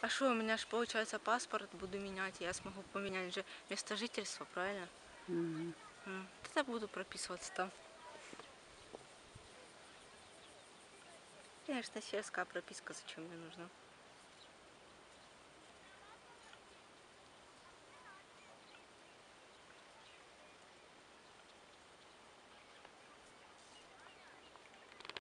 А что, у меня же получается паспорт буду менять, я смогу поменять же место жительства, правильно? Mm-hmm. Тогда буду прописываться там. Конечно, сельская прописка, зачем мне нужна?